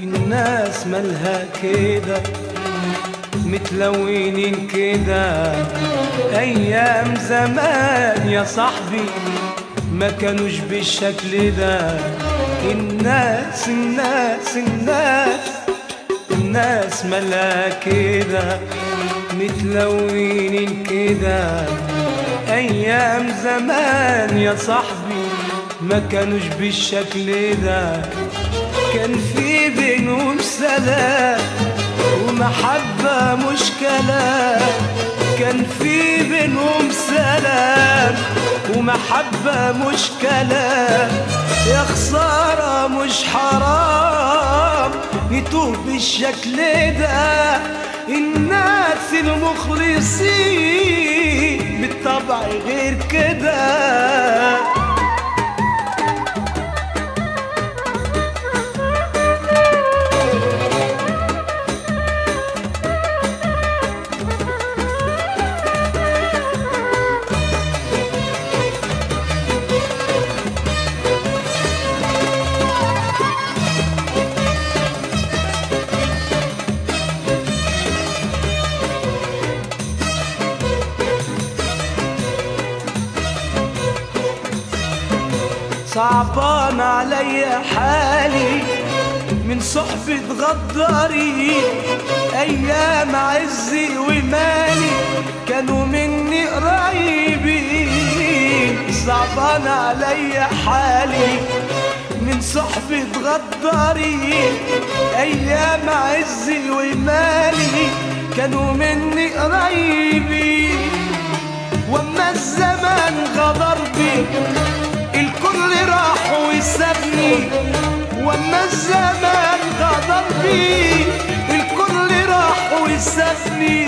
الناس مالها كده متلونين كده ايام زمان يا صاحبي ما كانوش بالشكل ده. الناس الناس الناس الناس مالها كده متلونين كده ايام زمان يا صاحبي ما كانوش بالشكل ده. كان في بينهم سلام ومحبة مش كلام، كان في بينهم سلام ومحبة مش كلام، يا خسارة مش حرام يتوه بالشكل ده. الناس المخلصين بالطبع غير كده، صعبان عليا حالي من صحبة غدارين. أيام عزي ومالي كانوا مني قريبين، صعبان عليا حالي من صحبة غدارين. أيام عزي ومالي كانوا مني قريبين، وأما الزمان غدر بي الكل راح وسابني، واما الزمان غدر بي الكل راح وسابني.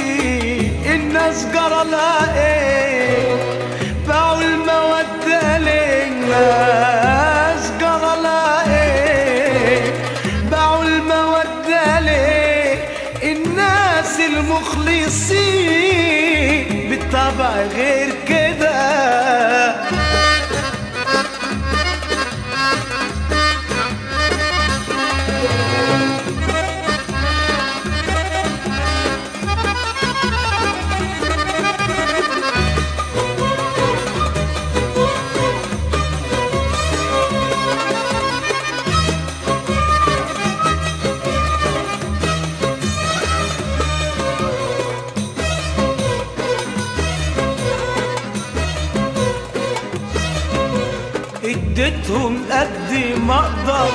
الناس جرى لها ايه؟ باعوا المودة ليه؟ الناس جرى لها ايه؟ باعوا المودة ليه؟ الناس المخلصين بالطبع غير كده. اديتهم قد ما اقدر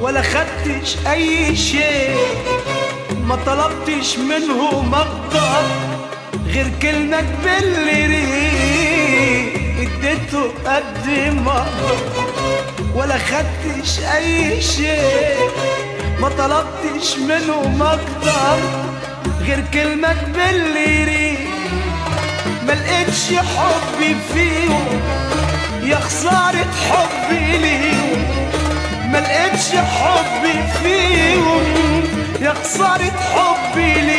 ولا خدتش اي شيء، ما طلبتش منهم اقدر غير كلمة بالريق. اديتهم قد ما اقدر ولا خدتش اي شيء، ما طلبتش منهم اقدر غير كلمة بالريق. ما لقيتش حبي فيهم يا خسارة حبي ليهم، ما لقيتش حبي فيهم يا خسارة حبي ليهم.